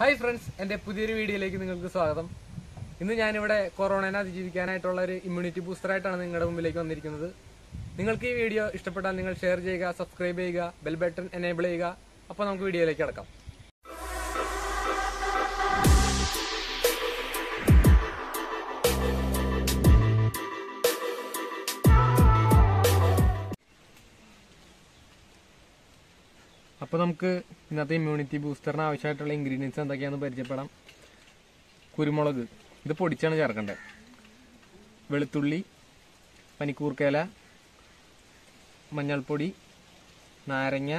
Hi friends, എൻ്റെ പുതിയൊരു വീഡിയോയിലേക്ക് നിങ്ങൾക്ക് സ്വാഗതം. ഇന്ന് ഞാനിവിടെ കൊറോണയെ അതിജീവിക്കാനായിട്ടുള്ള ഒരു ഇമ്മ്യൂണിറ്റി ബൂസ്റ്ററായിട്ടാണ് നിങ്ങളുടെ മുമ്പിലേക്ക് വന്നിരിക്കുന്നത്. നിങ്ങൾക്ക് ഈ വീഡിയോ ഇഷ്ടപ്പെട്ടാൽ നിങ്ങൾ ഷെയർ ചെയ്യുക, സബ്സ്ക്രൈബ് ചെയ്യുക, ബെൽ ബട്ടൺ എനേബിൾ ചെയ്യുക. അപ്പോൾ നമുക്ക് വീഡിയോയിലേക്ക് കടക്കാം. അപ്പോൾ നമുക്ക് ഇന്നത്തെ ഇമ്മ്യൂണിറ്റി ബൂസ്റ്ററിന് ആവശ്യമായിട്ടുള്ള ഇൻഗ്രീഡിയൻസ് എന്തൊക്കെയാണെന്ന് പരിചയപ്പെടാം. കുരുമുളക് ഇത് പൊടിച്ചാണ് ചേർക്കേണ്ടത്. വെളുത്തുള്ളി, പനിക്കൂർക്കേല, മഞ്ഞൾപ്പൊടി, നാരങ്ങ,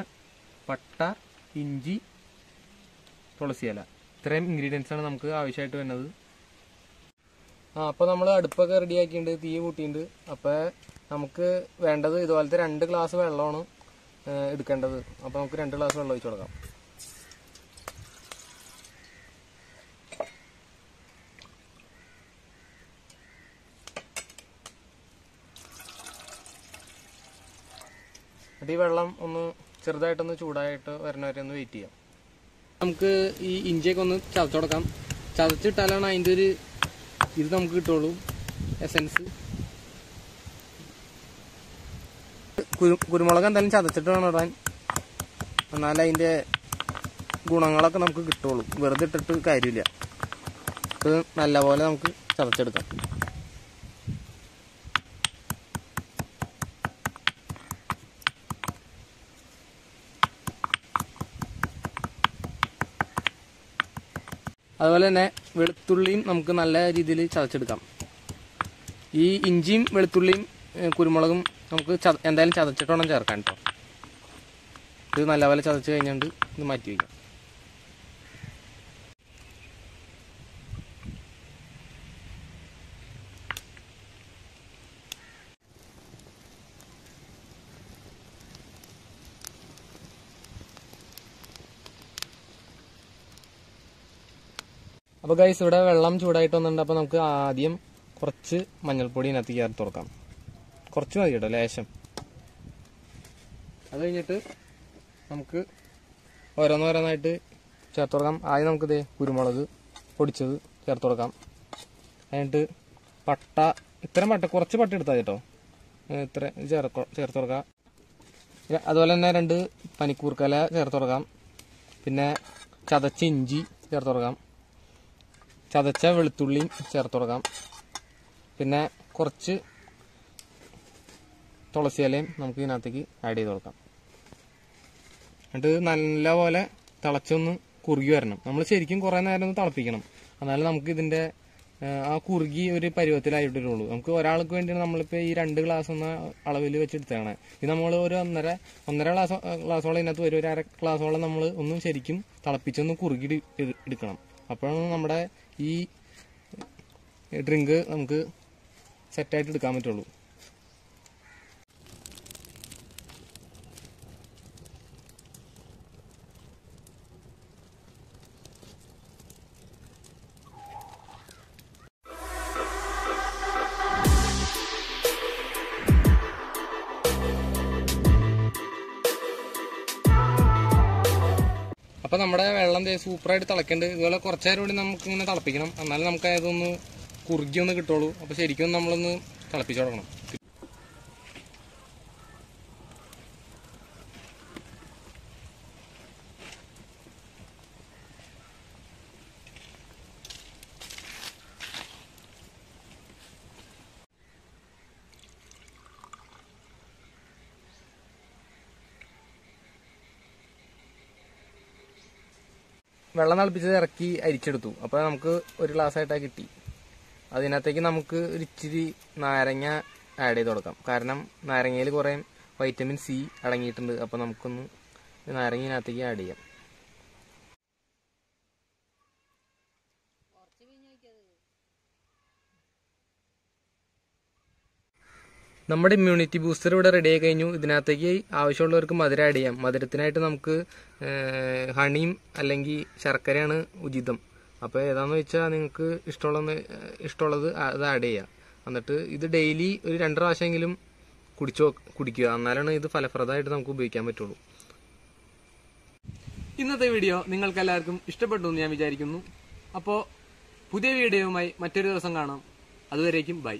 പട്ട, ഇഞ്ചി, തുളസിയില. ഇത്രയും ഇൻഗ്രീഡിയൻസാണ് നമുക്ക് ആവശ്യമായിട്ട് വരുന്നത്. അപ്പോൾ നമ്മൾ അടുപ്പൊക്കെ റെഡിയാക്കിയിട്ടുണ്ട്, തീ കൂട്ടിയിട്ടുണ്ട്. അപ്പോൾ നമുക്ക് വേണ്ടത് ഇതുപോലത്തെ 2 ഗ്ലാസ് വെള്ളമാണ് എടുക്കേണ്ടത്. അപ്പോൾ നമുക്ക് 2 ഗ്ലാസ് വെള്ളം ഒഴിച്ചു കൊടുക്കാം. ഈ വെള്ളം ഒന്ന് ചെറുതായിട്ടൊന്ന് ചൂടായിട്ട് വരണവരെ ഒന്ന് വെയിറ്റ് ചെയ്യാം. നമുക്ക് ഈ ഇഞ്ചിയൊക്കെ ഒന്ന് ചതച്ചു കൊടുക്കാം. ചതച്ചിട്ടാലാണ് അതിൻ്റെ ഒരു ഇത് നമുക്ക് കിട്ടുള്ളൂ, എസെൻസ്. കുരുമുളക് എന്തായാലും ചതച്ചിട്ട് വേണം ഇടാൻ, എന്നാലും അതിൻ്റെ ഗുണങ്ങളൊക്കെ നമുക്ക് കിട്ടുള്ളൂ. വെറുതെ ഇട്ടിട്ട് കാര്യമില്ല, ഇത് നല്ലപോലെ നമുക്ക് ചതച്ചെടുക്കാം. അതുപോലെ തന്നെ വെളുത്തുള്ളിയും നമുക്ക് നല്ല രീതിയിൽ ചതച്ചെടുക്കാം. ഈ ഇഞ്ചിയും വെളുത്തുള്ളിയും കുരുമുളകും നമുക്ക് എന്തായാലും ചതച്ചിട്ട് വേണം ചേർക്കാൻ കേട്ടോ. ഇത് നല്ലപോലെ ചതച്ച് കഴിഞ്ഞുകൊണ്ട് ഇത് മാറ്റി വയ്ക്കാം. അപ്പോൾ ഗൈസ്, ഇവിടെ വെള്ളം ചൂടായിട്ട് വന്നിട്ടുണ്ട്. അപ്പോൾ നമുക്ക് ആദ്യം കുറച്ച് മഞ്ഞൾപ്പൊടി ഇതിനകത്ത് ചേർത്ത് കൊടുക്കാം. കുറച്ച് മതി കേട്ടോ, ലേശം. അത് കഴിഞ്ഞിട്ട് നമുക്ക് ഓരോന്നോരോന്നായിട്ട് ചേർത്ത് കൊടുക്കാം. ആദ്യം നമുക്കിത് കുരുമുളക് പൊടിച്ചത് ചേർത്ത് കൊടുക്കാം. എന്നിട്ട് പട്ട, ഇത്രയും പട്ട, കുറച്ച് പട്ട എടുത്താൽ കേട്ടോ, ഇത്ര ചേർത്ത് കൊടുക്കാം. അതുപോലെ തന്നെ 2 പനിക്കൂർക്കല ചേർത്ത് കൊടുക്കാം. പിന്നെ ചതച്ച ഇഞ്ചി ചേർത്ത് കൊടുക്കാം. ചതച്ച വെളുത്തുള്ളിയും ചേർത്ത് കൊടുക്കാം. പിന്നെ കുറച്ച് തുളസിയിലയും നമുക്ക് ഇതിനകത്തേക്ക് ആഡ് ചെയ്ത് കൊടുക്കാം. എന്നിട്ട് നല്ലപോലെ തിളച്ചൊന്ന് കുറുകി വരണം. നമ്മൾ ശരിക്കും കുറേ നേരം ഒന്ന് തിളപ്പിക്കണം, എന്നാലും നമുക്ക് ഇതിൻ്റെ ആ കുറുകി ഒരു പരുവത്തിലായിട്ടുള്ളൂ. നമുക്ക് ഒരാൾക്ക് വേണ്ടിയാണ് നമ്മളിപ്പോൾ ഈ 2 ഗ്ലാസ് എന്ന അളവിൽ വെച്ചെടുത്തേക്കണേ. ഇത് നമ്മൾ ഒരു ഒന്നര ഗ്ലാസോളം ഇതിനകത്ത് വരും. ഒരു 1/2 ഗ്ലാസോളം നമ്മൾ ഒന്നും ശരിക്കും തിളപ്പിച്ചൊന്ന് കുറുകി എടുക്കണം. അപ്പോഴാണ് നമ്മുടെ ഈ ഡ്രിങ്ക് നമുക്ക് സെറ്റായിട്ട് എടുക്കാൻ പറ്റുള്ളൂ. അപ്പോൾ നമ്മുടെ വെള്ളം സൂപ്പറായിട്ട് തിളക്കേണ്ടത്. ഇതുപോലെ കുറച്ച് നേരം കൂടി നമുക്കിങ്ങനെ തിളപ്പിക്കണം, എന്നാലും നമുക്ക് അതൊന്ന് കുറുകി ഒന്ന് കിട്ടുള്ളൂ. അപ്പോൾ ശരിക്കും നമ്മളൊന്ന് തിളപ്പിച്ച് തുടങ്ങണം. വെള്ളം തിളപ്പിച്ചത് ഇറക്കി അരിച്ചെടുത്തു. അപ്പോൾ നമുക്ക് 1 ഗ്ലാസ്സായിട്ടാണ് കിട്ടി. അതിനകത്തേക്ക് നമുക്ക് ഒരു ഇച്ചിരി നാരങ്ങ ആഡ് ചെയ്ത് കൊടുക്കാം. കാരണം നാരങ്ങയിൽ കുറേ വൈറ്റമിൻ C അടങ്ങിയിട്ടുണ്ട്. അപ്പോൾ നമുക്കൊന്ന് നാരങ്ങ ഇതിനകത്തേക്ക് ആഡ് ചെയ്യാം. നമ്മുടെ ഇമ്മ്യൂണിറ്റി ബൂസ്റ്റർ ഇവിടെ റെഡി ആയി കഴിഞ്ഞു. ഇതിനകത്തേക്ക് ആവശ്യമുള്ളവർക്ക് മധുരം ആഡ് ചെയ്യാം. മധുരത്തിനായിട്ട് നമുക്ക് ഹണിയും അല്ലെങ്കിൽ ശർക്കരയാണ് ഉചിതം. അപ്പോൾ ഏതാണെന്ന് വെച്ചാൽ നിങ്ങൾക്ക് ഇഷ്ടമുള്ളത് അത് ആഡ് ചെയ്യാം. എന്നിട്ട് ഇത് ഡെയിലി ഒരു 2 പ്രാവശ്യമെങ്കിലും കുടിക്കുക. എന്നാലാണ് ഇത് ഫലപ്രദമായിട്ട് നമുക്ക് ഉപയോഗിക്കാൻ പറ്റുള്ളൂ. ഇന്നത്തെ വീഡിയോ നിങ്ങൾക്ക് എല്ലാവർക്കും ഇഷ്ടപ്പെട്ടു എന്ന് ഞാൻ വിചാരിക്കുന്നു. അപ്പോൾ പുതിയ വീഡിയോയുമായി മറ്റൊരു ദിവസം കാണാം. അതുവരേക്കും ബൈ.